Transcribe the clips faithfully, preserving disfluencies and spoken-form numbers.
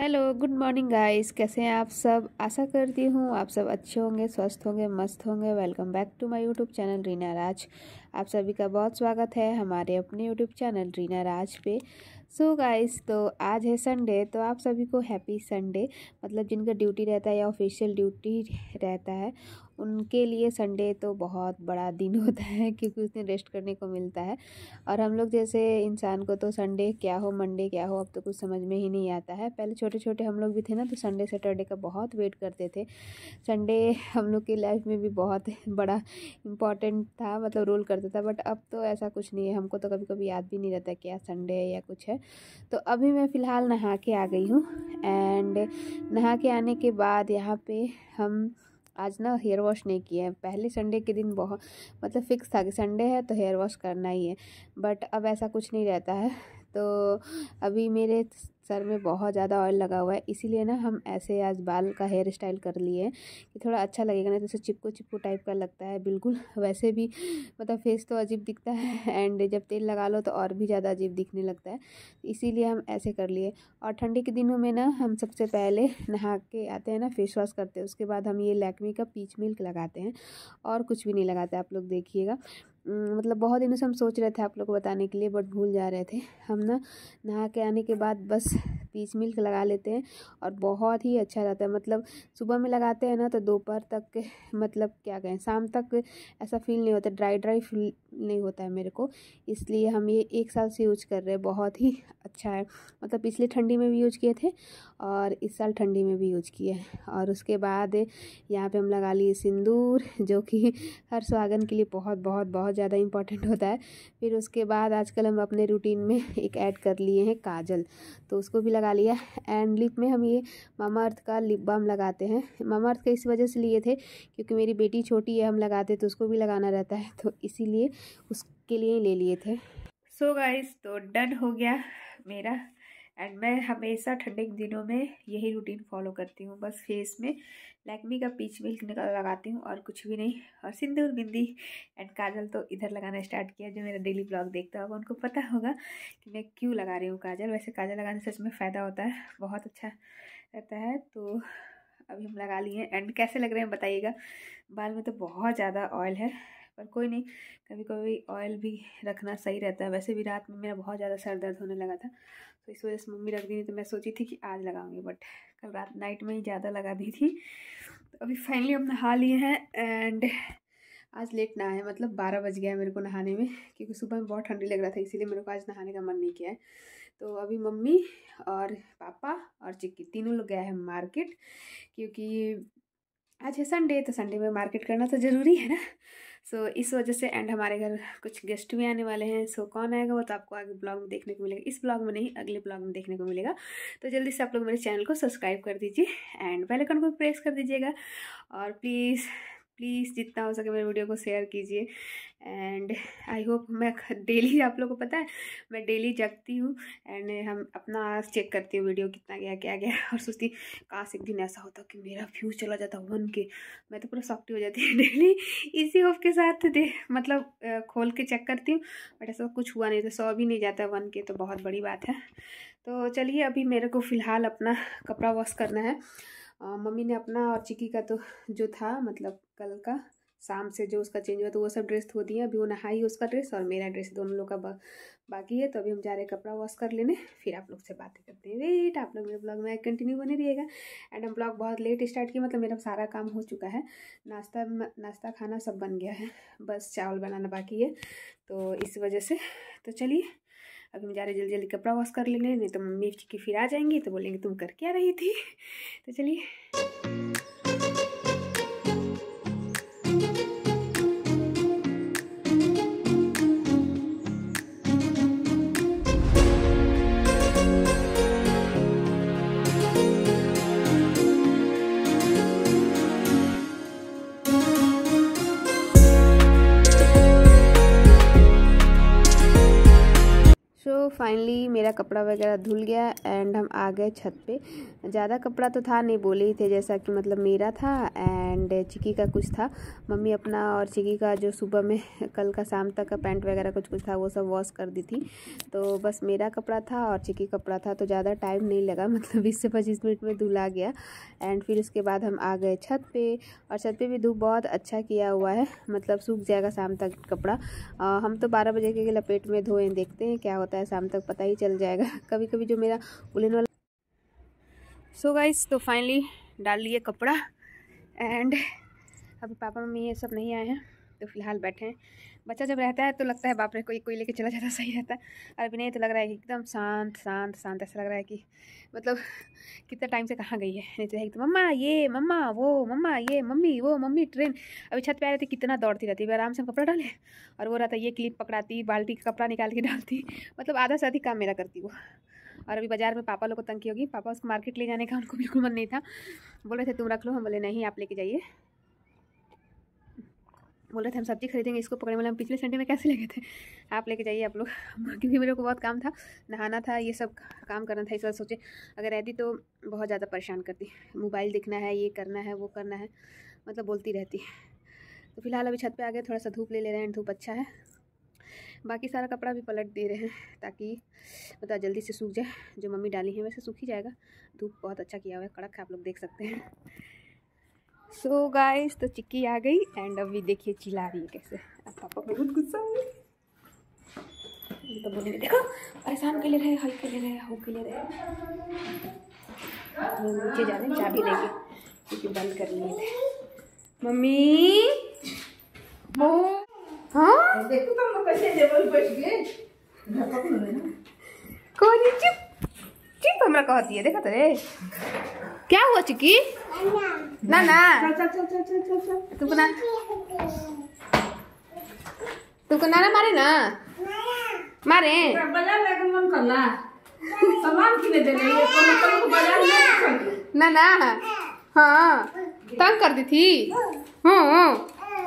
Hello good morning guys, कैसे हैं आप सब। आशा करती हूँ आप सब अच्छे होंगे, स्वस्थ होंगे, मस्त होंगे। Welcome back to my YouTube channel Reena Raj. आप सभी का बहुत स्वागत है हमारे अपने यूट्यूब चैनल रीना राज पे। सो गाइस, तो आज है संडे, तो आप सभी को हैप्पी संडे। मतलब जिनका ड्यूटी रहता है या ऑफिशियल ड्यूटी रहता है उनके लिए संडे तो बहुत बड़ा दिन होता है, क्योंकि उसने रेस्ट करने को मिलता है। और हम लोग जैसे इंसान को तो संडे क्या हो, मंडे क्या हो, अब तो कुछ समझ में ही नहीं आता है। पहले छोटे छोटे हम लोग भी थे ना, तो संडे सैटरडे का बहुत वेट करते थे। संडे हम लोग की लाइफ में भी बहुत बड़ा इम्पॉर्टेंट था, मतलब रोल करता था। बट अब तो ऐसा कुछ नहीं है, हमको तो कभी कभी याद भी नहीं रहता कि आज संडे है या कुछ है। तो अभी मैं फ़िलहाल नहा के आ गई हूँ, एंड नहा के आने के बाद यहाँ पर हम आज ना हेयर वॉश नहीं किए हैं। पहले संडे के दिन बहुत मतलब फ़िक्स था कि संडे है तो हेयर वॉश करना ही है, बट अब ऐसा कुछ नहीं रहता है। तो अभी मेरे सर में बहुत ज़्यादा ऑयल लगा हुआ है, इसीलिए ना हम ऐसे आज बाल का हेयर स्टाइल कर लिए हैं कि थोड़ा अच्छा लगेगा, नहीं तो उसे चिपको चिपको टाइप का लगता है बिल्कुल। वैसे भी मतलब फेस तो अजीब दिखता है, एंड जब तेल लगा लो तो और भी ज़्यादा अजीब दिखने लगता है, इसीलिए हम ऐसे कर लिए। और ठंडी के दिनों में ना हम सबसे पहले नहा के आते हैं ना, फेस वॉश करते हैं, उसके बाद हम ये लैक्मे का पीच मिल्क लगाते हैं और कुछ भी नहीं लगाते। आप लोग देखिएगा, मतलब बहुत दिनों से हम सोच रहे थे आप लोग को बताने के लिए, बट भूल जा रहे थे। हम ना नहा के आने के बाद बस पीच मिल्क लगा लेते हैं और बहुत ही अच्छा रहता है। मतलब सुबह में लगाते हैं ना तो दोपहर तक, मतलब क्या कहें, शाम तक ऐसा फील नहीं होता, ड्राई ड्राई फील नहीं होता है मेरे को। इसलिए हम ये एक साल से यूज कर रहे हैं, बहुत ही अच्छा है। मतलब पिछले ठंडी में भी यूज किए थे और इस साल ठंडी में भी यूज किए हैं। और उसके बाद यहाँ पर हम लगा लिए सिंदूर, जो कि हर सुहागन के लिए बहुत बहुत बहुत ज़्यादा इंपॉर्टेंट होता है। फिर उसके बाद आजकल हम अपने रूटीन में एक ऐड कर लिए हैं काजल, तो उसको भी लगा लिया। एंड लिप में हम ये मामा अर्थ का लिप बाम लगाते हैं। मामा अर्थ का इस वजह से लिए थे क्योंकि मेरी बेटी छोटी है, हम लगाते तो उसको भी लगाना रहता है, तो इसीलिए उसके लिए ही ले लिए थे। सो गाइस, तो डन हो गया मेरा। एंड मैं हमेशा ठंडे के दिनों में यही रूटीन फॉलो करती हूँ, बस फेस में लैक्मे का पीच मिल्क लगाती हूँ और कुछ भी नहीं। और सिंदूर, बिंदी एंड काजल तो इधर लगाना स्टार्ट किया। जो मेरा डेली ब्लॉग देखता होगा उनको पता होगा कि मैं क्यों लगा रही हूँ काजल। वैसे काजल लगाने से इसमें फ़ायदा होता है, बहुत अच्छा रहता है। तो अभी हम लगा लिए हैं, एंड कैसे लग रहे हैं बताइएगा। बाल में तो बहुत ज़्यादा ऑयल है, पर कोई नहीं, कभी कभी ऑयल भी रखना सही रहता है। वैसे भी रात में मेरा बहुत ज़्यादा सर दर्द होने लगा था, तो इस वजह से मम्मी रख दी थी। तो मैं सोची थी कि आज लगाऊंगी, बट कल रात नाइट में ही ज़्यादा लगा दी थी। तो अभी फाइनली हम नहा लिए हैं, एंड आज लेट ना है, मतलब बारह बज गया है मेरे को नहाने में, क्योंकि सुबह में बहुत ठंडी लग रहा था, इसीलिए मेरे को आज नहाने का मन नहीं किया है। तो अभी मम्मी और पापा और चिक्की तीनों लोग गए हैं मार्केट, क्योंकि आज है संडे, तो संडे में मार्केट करना तो ज़रूरी है ना, सो so, इस वजह से। एंड हमारे घर कुछ गेस्ट भी आने वाले हैं, सो so, कौन आएगा वो तो आपको आगे ब्लॉग में देखने को मिलेगा, इस ब्लॉग में नहीं, अगले ब्लॉग में देखने को मिलेगा। तो जल्दी से आप लोग मेरे चैनल को सब्सक्राइब कर दीजिए एंड बेल आइकन को प्रेस कर दीजिएगा, और प्लीज़ प्लीज़ जितना हो सके मेरे वीडियो को शेयर कीजिए। एंड आई होप, मैं डेली, आप लोगों को पता है मैं डेली जगती हूँ एंड हम अपना चेक करती हूँ वीडियो कितना गया क्या गया, और सोचती काश एक दिन ऐसा होता कि मेरा व्यूज चला जाता वन के, मैं तो पूरा सॉफ्टी हो जाती है डेली। इसी होप के साथ दे मतलब खोल के चेक करती हूँ, बट ऐसा कुछ हुआ नहीं था, सौ भी नहीं जाता वन के, तो बहुत बड़ी बात है। तो चलिए, अभी मेरे को फ़िलहाल अपना कपड़ा वॉश करना है। मम्मी ने अपना और चिकी का तो जो था, मतलब कल का शाम से जो उसका चेंज हुआ, तो वो सब ड्रेस धो दिए। अभी वो नहाई, उसका ड्रेस और मेरा ड्रेस दोनों लोग का बा, बाकी है। तो अभी हम जा रहे हैं कपड़ा वॉश कर लेने, फिर आप लोग से बातें करते हैं। वेट, आप लोग मेरे ब्लॉग में कंटिन्यू बने रहिएगा। एंड हम ब्लॉग बहुत लेट स्टार्ट किया, मतलब मेरा सारा काम हो चुका है, नाश्ता नाश्ता खाना सब बन गया है, बस चावल बनाना बाकी है, तो इस वजह से। तो चलिए, अभी हम जा रहे जल्दी जल्दी कपड़ा वॉश कर लेने, नहीं तो मम्मी की फिर आ जाएंगी तो बोलेंगे तुम कर क्या रही थी। तो चलिए, मेरा कपड़ा वगैरह धुल गया एंड हम आ गए छत पे। ज़्यादा कपड़ा तो था नहीं, बोले ही थे जैसा कि मतलब मेरा था एंड चिकी का कुछ था। मम्मी अपना और चिकी का जो सुबह में कल का शाम तक का पैंट वगैरह कुछ कुछ था वो सब वॉश कर दी थी, तो बस मेरा कपड़ा था और चिकी कपड़ा था, तो ज़्यादा टाइम नहीं लगा, मतलब बीस से पच्चीस मिनट में धुला गया। एंड फिर उसके बाद हम आ गए छत पे, और छत पे भी धूप बहुत अच्छा किया हुआ है, मतलब सूख जाएगा शाम तक कपड़ा। आ, हम तो बारह बजे के लपेट में धोएं, देखते हैं क्या होता है, शाम तक पता ही चल जाएगा। कभी कभी जो मेरा उलन वाला। सो गाइस, तो फाइनली डाल लिए कपड़ा एंड अभी पापा मम्मी ये सब नहीं आए हैं तो फिलहाल बैठे हैं। बच्चा जब रहता है तो लगता है बाप रे कोई कोई लेके चला जाता सही रहता है, और अभी नहीं तो लग रहा है कि एकदम शांत शांत शांत, ऐसा लग रहा है कि मतलब कितना टाइम से कहाँ गई है। नहीं तो है एकदम मम्मा ये मम्मा वो मम्मा ये मम्मी वो मम्मी ट्रेन। अभी छत पे आ रही थी कितना दौड़ती रहती है, आराम से हम कपड़ा डाले और वो रहता ये क्लिप पकड़ाती, बाल्टी का कपड़ा निकाल के डालती, मतलब आधा से अधिक काम मेरा करती वो। और अभी बाजार में पापा लोग को तंग की होगी, पापा उसको मार्केट ले जाने का उनको बिल्कुल मन नहीं था, बोल रहे थे तुम रख लो, हम बोले नहीं आप लेके जाइए। बोल रहे थे हम सब्जी खरीदेंगे, इसको पकड़ने वाले हम पिछले संडे में कैसे लगे थे, आप लेके जाइए आप लोग, क्योंकि मेरे को बहुत काम था, नहाना था, ये सब काम करना था। इस बार सोचे अगर रहती तो बहुत ज़्यादा परेशान करती, मोबाइल देखना है, ये करना है, वो करना है, मतलब बोलती रहती। तो फिलहाल अभी छत पे आ गए, थोड़ा सा धूप ले ले रहे हैं, धूप अच्छा है। बाकी सारा कपड़ा भी पलट दे रहे हैं ताकि मतलब जल्दी से सूख जाए, जो मम्मी डाली है वैसे सूख ही जाएगा, धूप बहुत अच्छा किया हुआ है, कड़क है, आप लोग देख सकते हैं। सो so गाइस, तो चिक्की आ गई एंड अभी देखिए चिल्ला रही है कैसे, अब पापा बहुत गुस्सा है, ये तो बोलेंगे देखो परेशान के ले रहे, हाई के ले रहे, हो के ले रहे। तो नीचे जा रहे, चाबी लेके क्योंकि बंद कर लिए थे मम्मी। हाँ देखो तुम कैसे जबल बच गए, कोई चुप चुप हमरा कहती है, देखो तेरे क्या हुआ चिक्की ना ना, चल चल चल चल चल चल, तुमको ना तुमको नाना मारे ना मारे, बाजार लेके मन करला सामान किने दे रही है, कोनो कोनो बाजार लेके ना ना। हां तंग कर दी थी, हां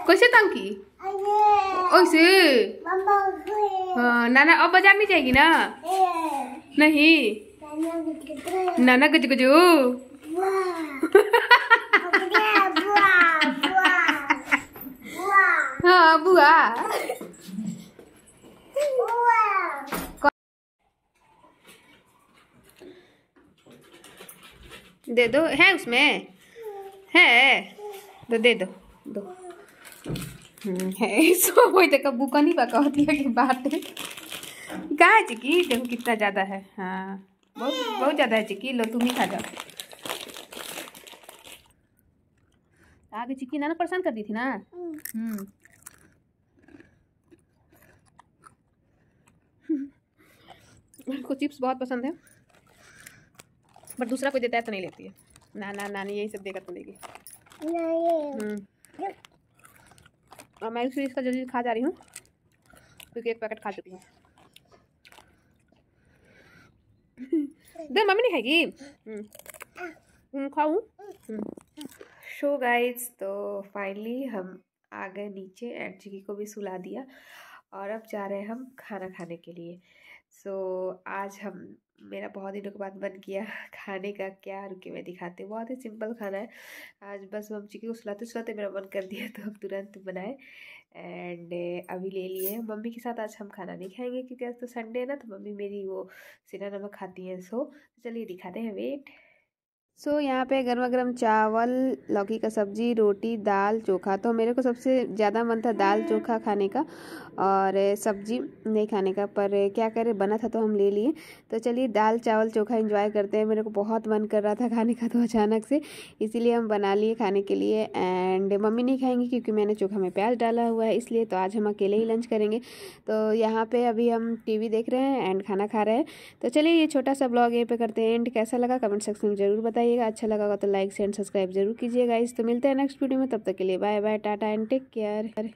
कैसे तंग की ओसे हां नाना, अब बाजार नहीं जाएगी ना, नहीं नाना गज गजू हाँ बुआ। दे दो, है उसमें है तो दे दो दो है, सो वही देखो बुका नहीं पका होती है कि बात है कहा चिकी, देखो कितना ज़्यादा है, हाँ बहुत बहुत ज़्यादा है चिकी, लो तुम ही खा जाओ। आगे चिक्की नाना परेशान कर दी थी ना, हम्म उनको चिप्स बहुत पसंद है, बट दूसरा कोई देता है तो नहीं लेती है, नाना नानी यही सब देगा तो लेगी। और मैं इसलिए इसका जल्दी खा जा रही हूँ क्योंकि एक पैकेट खा चुकी हूँ। दे मम्मी नहीं खाएगी, खाऊँ। सो गाइज, तो फाइनली हम आ गए नीचे एंड चिकी को भी सुला दिया, और अब जा रहे हैं हम खाना खाने के लिए। सो so, आज हम मेरा बहुत दिनों के बाद मन किया खाने का, क्या रुके मैं दिखाते, बहुत ही सिंपल खाना है आज, बस हम चिकी को सुलाते सुलाते मेरा मन कर दिया तो हम तुरंत बनाए एंड अभी ले लिए। मम्मी के साथ आज हम खाना नहीं खाएंगे क्योंकि आज तो संडे है ना, तो मम्मी मेरी वो सीना नमक खाती हैं। सो so, चलिए दिखाते हैं, वेट। सो so, यहाँ पे गर्मा गर्म चावल, लौकी का सब्जी, रोटी, दाल, चोखा। तो मेरे को सबसे ज़्यादा मन था दाल चोखा खाने का और सब्जी नहीं खाने का, पर क्या करें बना था तो हम ले लिए। तो चलिए दाल चावल चोखा एंजॉय करते हैं, मेरे को बहुत मन कर रहा था खाने का तो अचानक से, इसीलिए हम बना लिए खाने के लिए। एंड मम्मी नहीं खाएंगी क्योंकि मैंने चोखा में प्याज डाला हुआ है इसलिए, तो आज हम अकेले ही लंच करेंगे। तो यहाँ पर अभी हम टी वी देख रहे हैं एंड खाना खा रहे हैं। तो चलिए ये छोटा सा ब्लॉग यहीं पर करते हैं एंड कैसा लगा कमेंट सेक्शन में ज़रूर बताइए। अच्छा लगा होगा तो लाइक शेयर सब्सक्राइब जरूर कीजिएगा। इस तो मिलते हैं नेक्स्ट वीडियो में, तब तक के लिए bye bye, tata and take care.